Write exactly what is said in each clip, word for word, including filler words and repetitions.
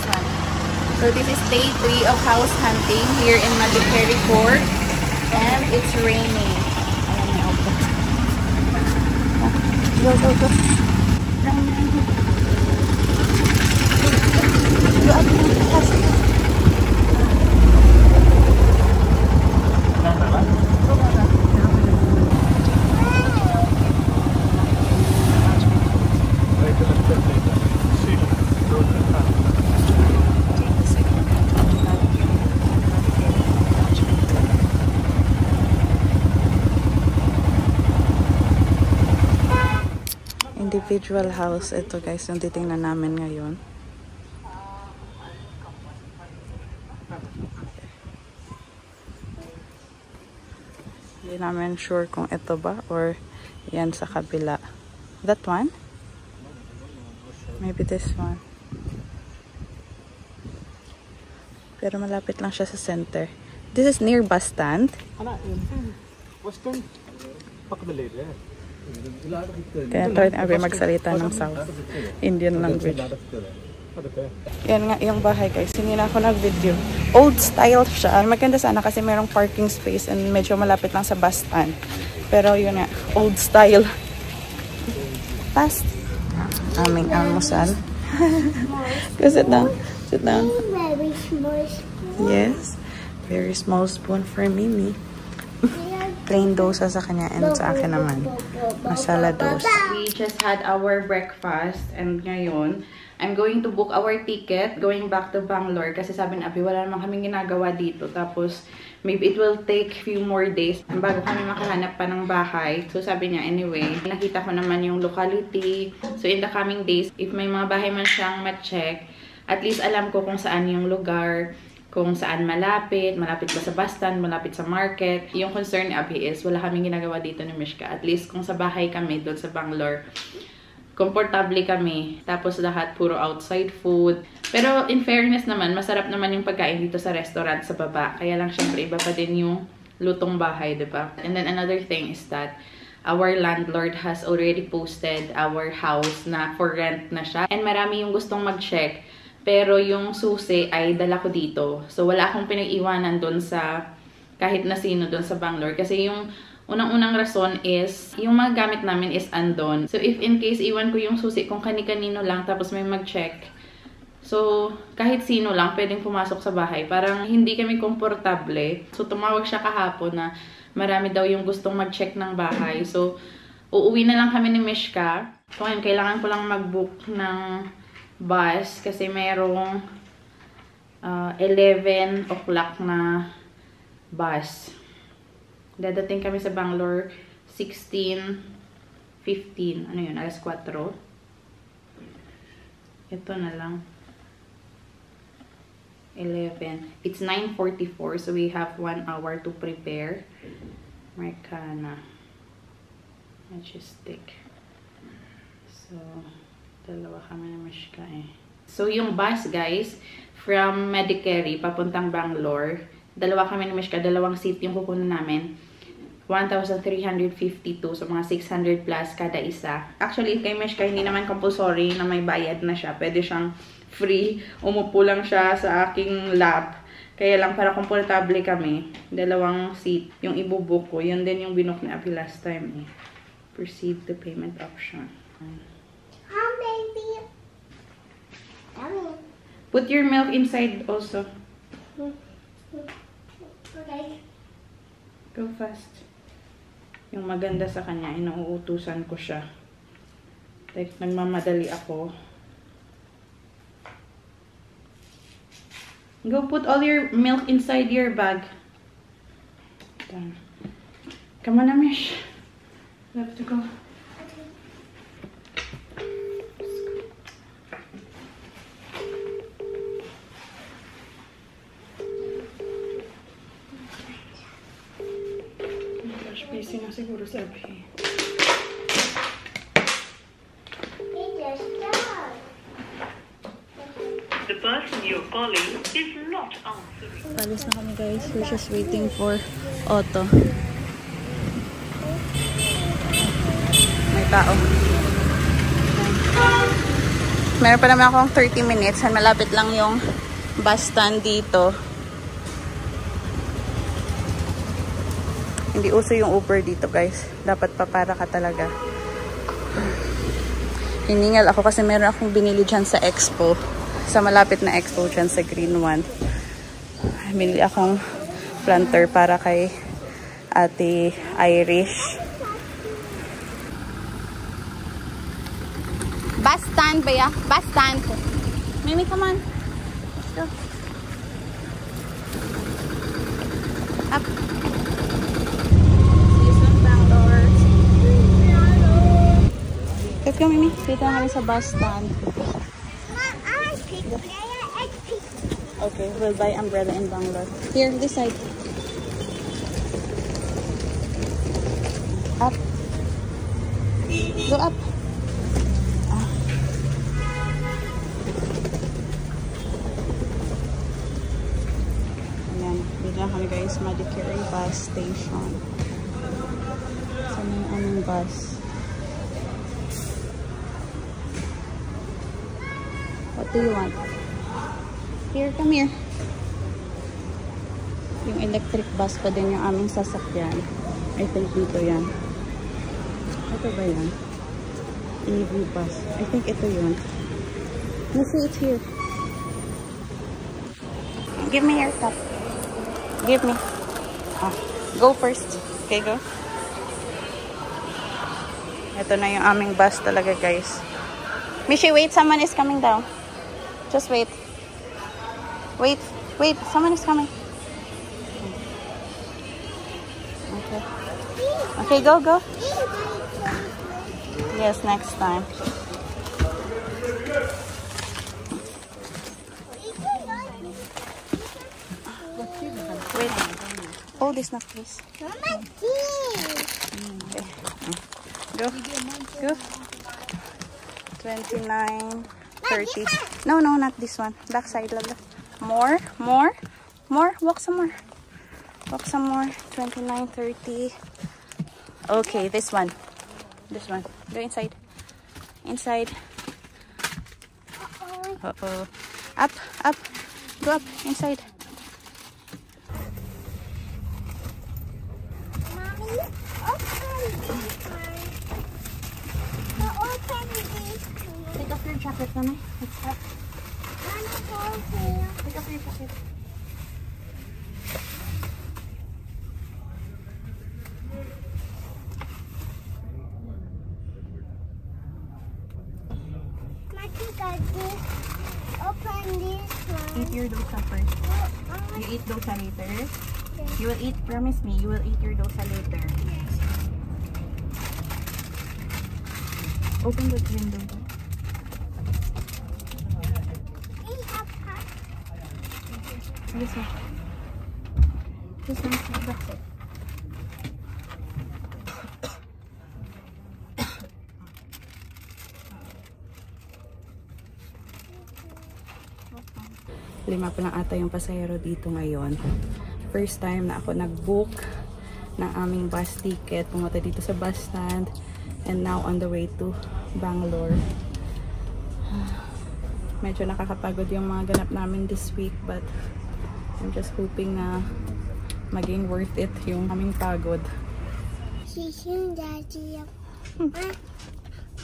this one. So this is day three of house hunting here in Madikeri Court. And it's raining. Ayan na, open. Go, go, go. Go up na. Individual house. Ito guys, yung titingnan namin ngayon. Hindi namin sure kung ito ba or yan sa kabila. That one? Maybe this one. Pero malapit lang siya sa center. This is near bus stand. Kaya tawin abi magsalita ng South Indian language. Yan nga yung bahay guys. Hindi na ako nag-video. Old style siya. Maganda sana kasi mayroong parking space and medyo malapit lang sa bus stand. Pero yun nga, old style. Past aming almusal. Go sit down. Sit down. Very small spoon. Yes. Very small spoon for Mimi. Plain dosa sa kanya and sa akin naman. Masala dosa. We just had our breakfast and ngayon, I'm going to book our ticket going back to Bangalore kasi sabi na abi, wala naman kaming ginagawa dito. Tapos, maybe it will take few more days bago kami makahanap pa ng bahay. So sabi niya, anyway, nakita ko naman yung locality. So in the coming days, if may mga bahay man siyang ma-check, at least alam ko kung saan yung lugar. Kung saan malapit, malapit ba sa bus stand, malapit sa market. Yung concern ni Abhi is, wala kaming ginagawa dito ni Mishka. At least kung sa bahay kami, doon sa Bangalore, comfortable kami. Tapos lahat, puro outside food. Pero in fairness naman, masarap naman yung pagkain dito sa restaurant sa baba. Kaya lang syempre, iba pa din yung lutong bahay, diba? And then another thing is that, our landlord has already posted our house na for rent na siya. And marami yung gustong mag-check. Pero yung susi ay dala ko dito. So, wala akong pinag-iwanan doon sa kahit na sino doon sa Bangalore. Kasi yung unang-unang rason is, yung mga gamit namin is andon. So, if in case iwan ko yung susi kung kani-kanino lang tapos may mag-check. So, kahit sino lang pwedeng pumasok sa bahay. Parang hindi kami komportable. So, tumawag siya kahapon na marami daw yung gustong mag-check ng bahay. So, uuwi na lang kami ni Mishka. So, ngayon, kailangan ko lang mag-book ng bus kasi merong uh, eleven o'clock na bus. Dadating kami sa Bangalore sixteen fifteen. Ano yun? alas kuwatro. Ito na lang. eleven. It's nine forty-four so we have one hour to prepare. Marikana. Majestic. So dalawa kami na Mishka eh. So, yung bus, guys, from Madikeri, papuntang Bangalore, dalawa kami na Mishka, dalawang seat yung kukunin namin. one thousand three hundred fifty-two, so mga six hundred plus kada isa. Actually, kay Mishka, hindi naman compulsory na may bayad na siya. Pwede siyang free. Umupo lang siya sa aking lap. Kaya lang, para komportable kami. Dalawang seat. Yung ibubook ko, yun din yung binook na Abhi last time eh. Proceed to payment option. Put your milk inside also. Okay. Go fast. Yung maganda sa kanya, inuutusan ko siya. Like, nagmamadali ako. Go put all your milk inside your bag. Done. Come on, Amish. We have to go. Siguro sabi. The person you're calling is not answering. Alis na kami guys. We're just waiting for auto. May tao. Meron pa naman akong thirty minutes and malapit lang yung bus stand dito. Hindi uso yung Uber dito, guys. Dapat papara ka talaga. Hiningal ako kasi meron akong binili dyan sa expo. Sa malapit na expo dyan sa Green One. Binili akong planter para kay Ate Irish. Bus stand, baya. Bus stand. Mimi, come on. Let's go. Up. Season Bangalore. Let's go, Mimi. Dito na kami sa bus stand. Okay, we'll buy umbrella in Bangalore. Here, this side. Up. Go up. Kami guys, Madikeri bus station. Saan yung aming bus? What do you want? Here, come here. Yung electric bus pa din yung aming sasakyan. I think dito yan. Ito ba yan? E V bus. I think ito yun. You see it here. Give me your cup. Give me. Oh, go first. Okay, go. Ito na yung aming bus talaga, guys. Mishi, wait. Someone is coming down. Just wait. Wait. Wait. Someone is coming. Okay. Okay, go, go. Yes, next time. Hold this now, please. Mama, okay. Go. Go. twenty-nine, thirty. No, no, not this one. Back side. Love, love. More, more, more. Walk some more. Walk some more. twenty-nine, thirty. Okay, this one. This one. Go inside. Inside. Uh-oh. Up, up. Go up. Inside. Jacket na na. It's up. Pick up your jacket. Open this one. Eat your dosa first. You eat dosa later? You will eat, promise me, you will eat your dosa later. Open the window. This one. This one. That's it. Lima pa lang ata yung pasahero dito ngayon. First time na ako nag-book ng aming bus ticket. Pumunta dito sa bus stand. And now on the way to Bangalore. Medyo nakakapagod yung mga ganap namin this week. But I'm just hoping na maging worth it yung aming pagod.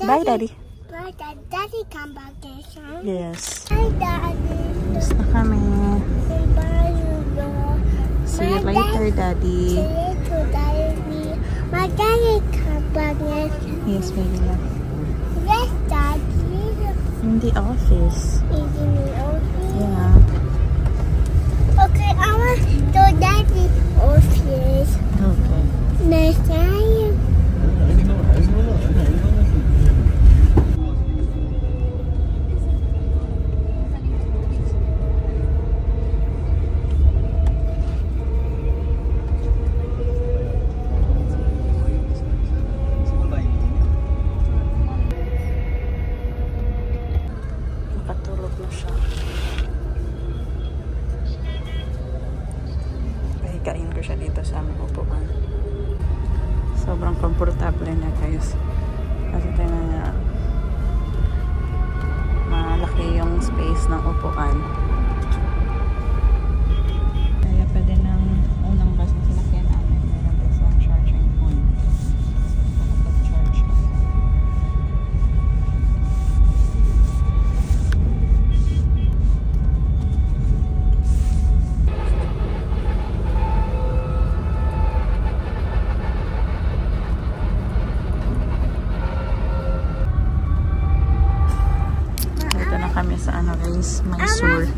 Bye, Daddy. Bye, Daddy. Daddy, come back there, son. Yes. Bye, Daddy. Basta kami. See you later, Daddy. See you later, Daddy. My Daddy, come back there. Yes, baby. Yes, Daddy. In the office. In the office. Yeah. Okay, I want to do that in the office. Okay. Next time. Nakatulog na siya. Kain ko siya dito sa aming upuan. Sobrang komportable niya, guys. Kasi tingnan niya. malaki yung space ng upuan. Kaya pa din ang unang bus na sinakyan namin, meron din sa charging point. Nakapag-charge na. Kami sa ano guys, Mysore.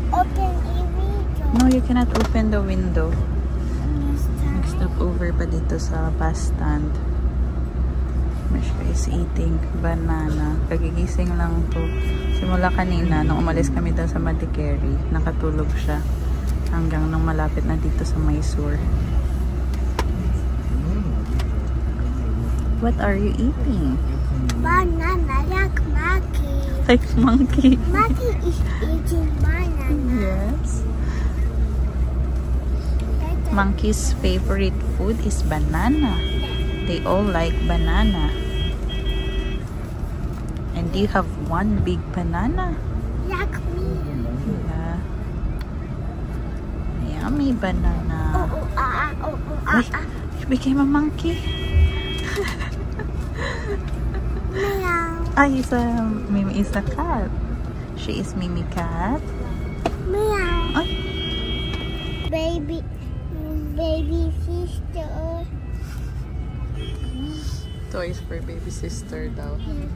No, you cannot open the window. Next up over pa dito sa bus stand. Mishka is eating banana. Kagigising lang to. Simula kanina, nung umalis kami daw sa Madikeri, nakatulog siya. Hanggang nung malapit na dito sa Mysore. What are you eating? Banana like monkey. Like monkey. Monkey is eating banana. Yes. Monkey's favorite food is banana. They all like banana. And you have one big banana. Like me. Yeah. Yummy banana. Oh, oh, ah, oh, oh, ah, Wait, ah. You became a monkey. Meow. Ah, he's a, Mimi is a cat. She is Mimi cat. Meow. Oh. Baby, baby sister. Toys for baby sister daw. Yeah.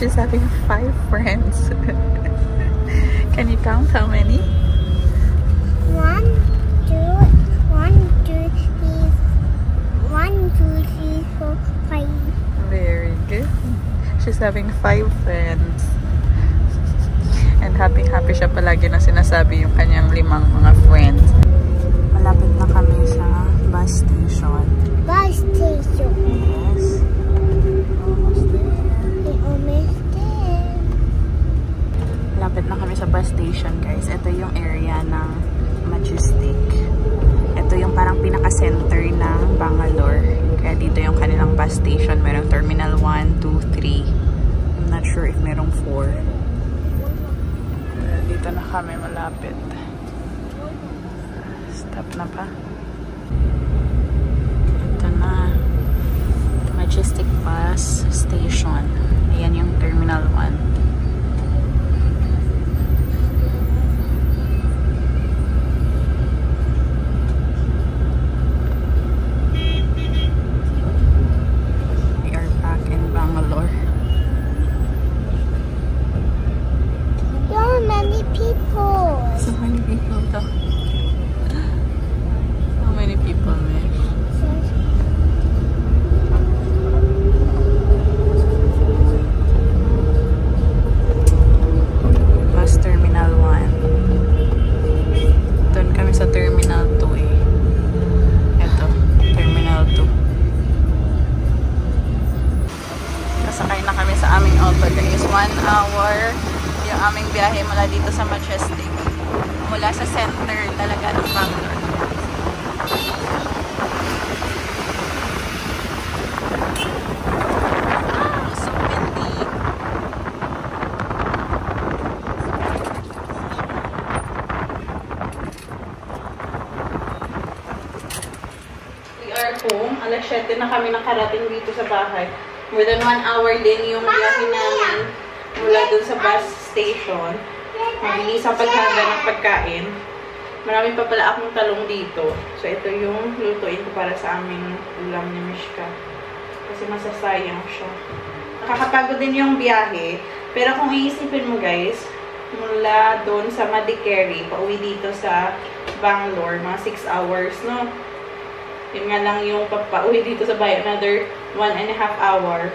She's having five friends. Can you count how many? One, two, one, two, three, one, two, three, four, five. Very good. She's having five friends. And happy, happy siya palagi na sinasabi yung kanyang limang mga friends. Malapit na kami sa bus station. Bus station. Yes. Malapit na kami sa bus station guys. Ito yung area ng Majestic. Ito yung parang pinaka-center ng Bangalore. Kaya dito yung kanilang bus station. Merong terminal one, two, three. I'm not sure if merong four. Dito na kami malapit. Stop na pa. Ito na. Majestic bus station. Ayan yung terminal one. alas siyete na kami nakarating dito sa bahay. More than one hour din yung biyahe namin mula dun sa bus station. Mabilis ang paghanda ng pagkain. Marami pa pala akong talong dito. So, ito yung lutuin ko para sa aming ulam ni Mishka. Kasi masasayang siya. Nakakapagod din yung biyahe. Pero kung iisipin mo guys, mula doon sa Madikeri, pauwi dito sa Bangalore, mga six hours, no? Yun nga lang yung pauwi dito sa bahay, another one and a half hour.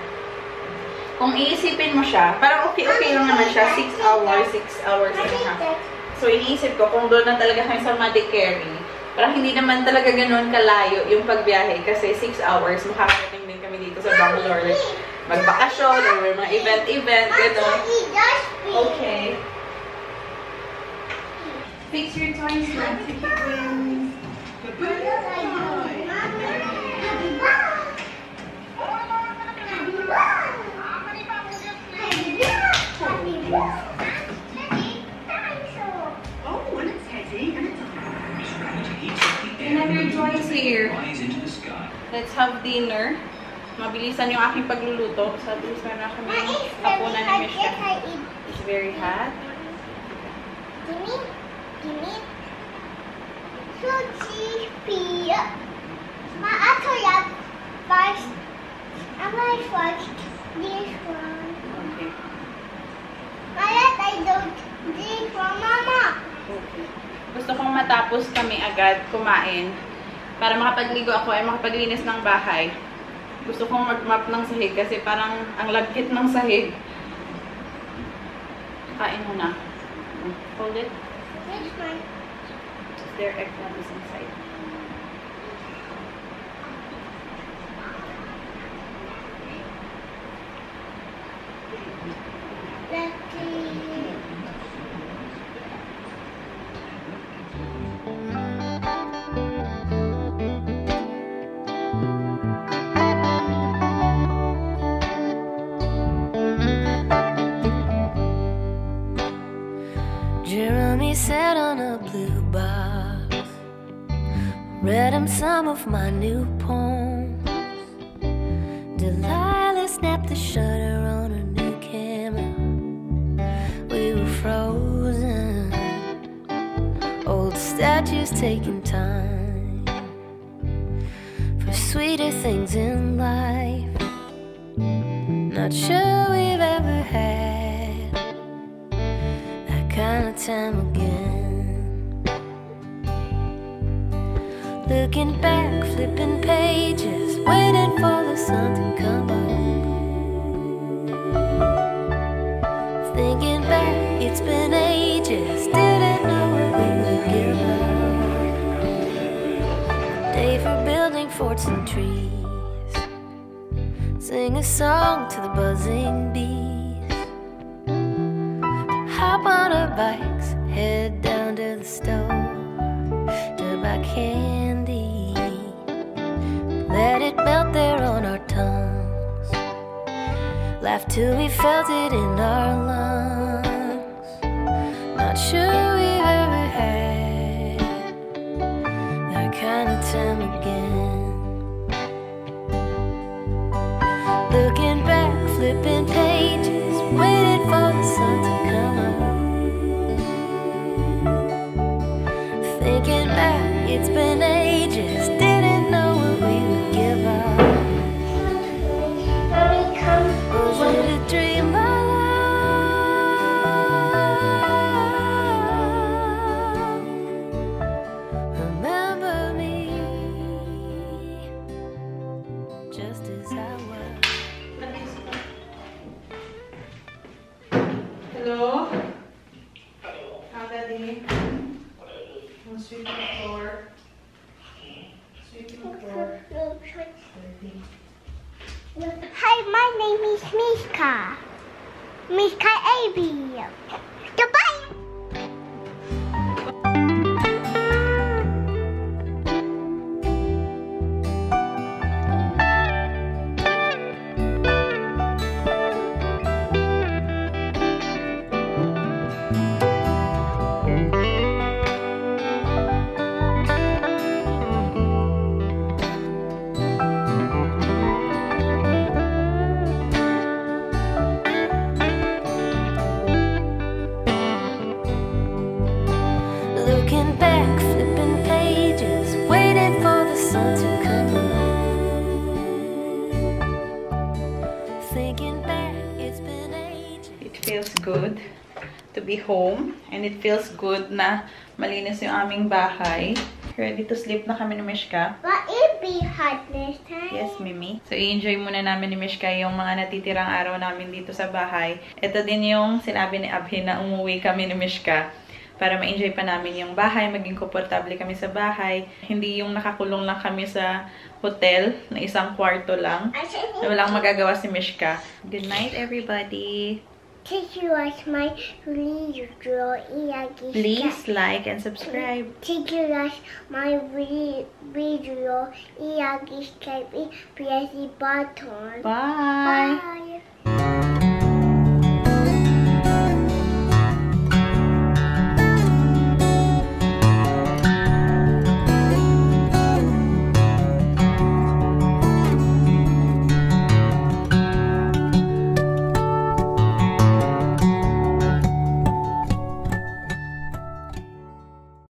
Kung iisipin mo siya, parang okay-okay lang naman siya, six hours, six hours and a half. So, iniisip ko, kung doon na talaga kami sa Madikeri, parang hindi naman talaga ganun kalayo yung pagbiyahe kasi six hours, makakarating din kami dito sa Bangalore. Like, magbakasyon, or mga event-event, gano'n. Okay. Fix your toys na. Let's have dinner. Mabilisan yung aking pagluluto. Sabi ko sana kami tapunan ni Mishka. It's very hot. Gimme, gimme. Sushi, pia. Ma, ato yap. First, I might first this one. Okay. Ma, I don't drink from Mama. Okay. Gusto kong matapos kami agad kumain para makapagligo ako ay makapaglinis ng bahay. Gusto kong mag-map ng sahig kasi parang ang lagkit ng sahig. Kain muna. Hold it. Their egg nut is inside. Sat on a blue box, read him some of my new poems. Delilah snapped the shutter on a new camera. We were frozen, old statues taking time for sweeter things in life. Not sure we've ever had that kind of time again. Looking back, flipping pages, waiting for the sun to come up. Thinking back, it's been ages, didn't know what we would give up. Day for building forts and trees, sing a song to the buzzing bees. Hop on our bikes, head down to the store to buy candy. Let it melt there on our tongues. Laughed till we felt it in our lungs. Not sure we've ever had that kind of time again. Looking back, flipping pages, waiting for the sun to come up. Thinking back, it's been ages. Hello? Hello. Hi, Daddy. Hello. I'm sweeping the floor. Sweeping the floor. Hi, my name is Mishka. Mishka A B. Goodbye! Thank you. feels good to be home. And it feels good na malinis yung aming bahay. Ready to sleep na kami ni Mishka. But it'll be hot next time. Yes, Mimi. So, i-enjoy muna namin ni Mishka yung mga natitirang araw namin dito sa bahay. Ito din yung sinabi ni Abhi na umuwi kami ni Mishka. Para ma-enjoy pa namin yung bahay, maging komportable kami sa bahay. Hindi yung nakakulong lang kami sa hotel na isang kwarto lang. So, walang magagawa si Mishka. Good night, everybody! Please like my video, please like and subscribe. Please like my video, please press the button. Bye! Bye.